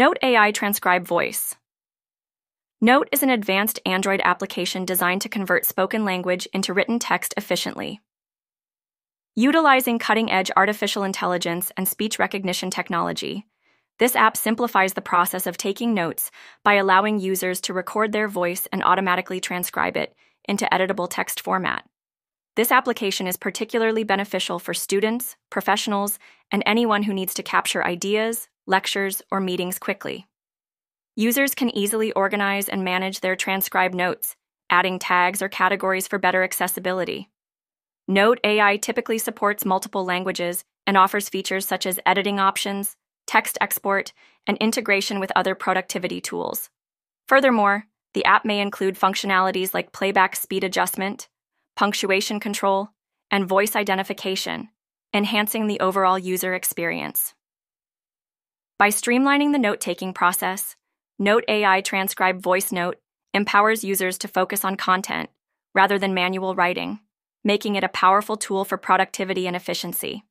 Note AI Transcribe Voice. Note is an advanced Android application designed to convert spoken language into written text efficiently. Utilizing cutting-edge artificial intelligence and speech recognition technology, this app simplifies the process of taking notes by allowing users to record their voice and automatically transcribe it into editable text format. This application is particularly beneficial for students, professionals, and anyone who needs to capture ideas, lectures, or meetings quickly. Users can easily organize and manage their transcribed notes, adding tags or categories for better accessibility. Note AI typically supports multiple languages and offers features such as editing options, text export, and integration with other productivity tools. Furthermore, the app may include functionalities like playback speed adjustment, punctuation control, and voice identification, enhancing the overall user experience. By streamlining the note-taking process, Note AI Transcribe Voice Note empowers users to focus on content rather than manual writing, making it a powerful tool for productivity and efficiency.